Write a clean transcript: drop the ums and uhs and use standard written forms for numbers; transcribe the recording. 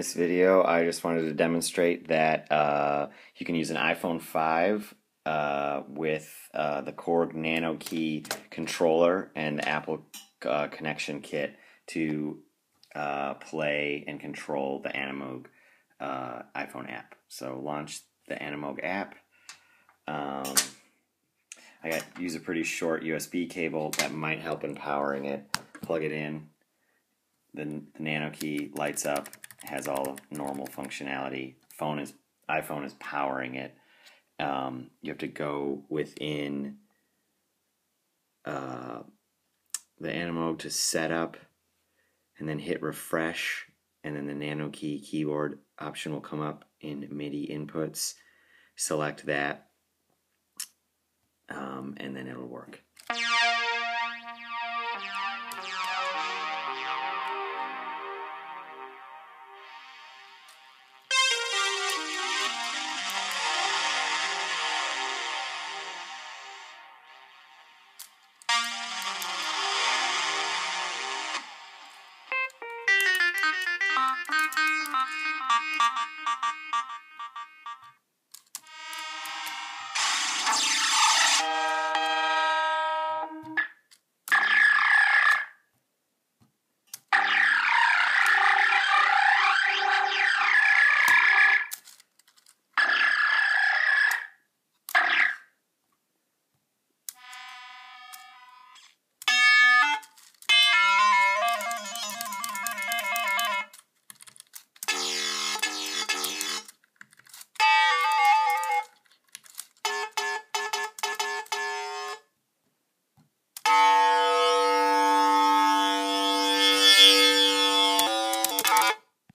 this video, I just wanted to demonstrate that you can use an iPhone 5 with the Korg NanoKey controller and the Apple connection kit to play and control the Animoog iPhone app. So launch the Animoog app. I use a pretty short USB cable that might help in powering it. Plug it in. The NanoKey lights up, has all normal functionality. iPhone is powering it. You have to go within the Animoog to setup, and then hit refresh, and then the NanoKey keyboard option will come up in MIDI inputs. Select that, and then it'll work.